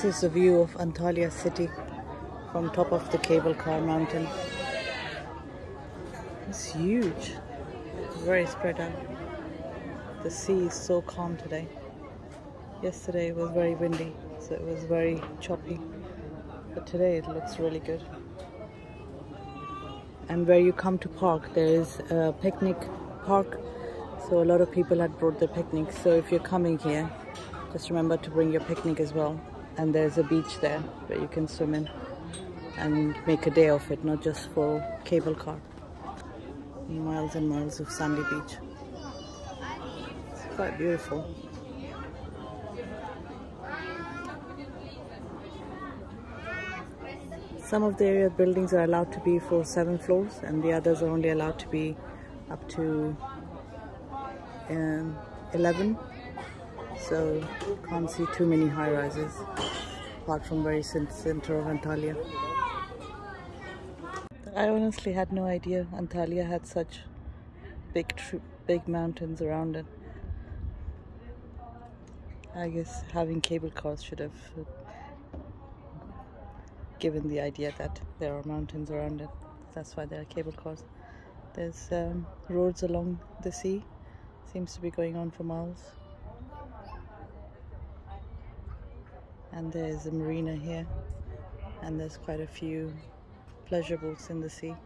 This is the view of Antalya city from top of the cable car mountain. It's huge, very spread out. The sea is so calm today. Yesterday it was very windy, so it was very choppy. But today it looks really good. And where you come to park, there is a picnic park. So a lot of people had brought their picnics. So if you're coming here, just remember to bring your picnic as well. And there's a beach there where you can swim in and make a day of it, not just for cable car. Miles and miles of sandy beach. It's quite beautiful. Some of the area buildings are allowed to be for 7 floors and the others are only allowed to be up to 11. So can't see too many high rises apart from very center of Antalya. I honestly had no idea Antalya had such big mountains around it. I guess having cable cars should have given the idea that there are mountains around it. That's why there are cable cars. There's roads along the sea. Seems to be going on for miles. And there's a marina here. And there's quite a few pleasure boats in the sea.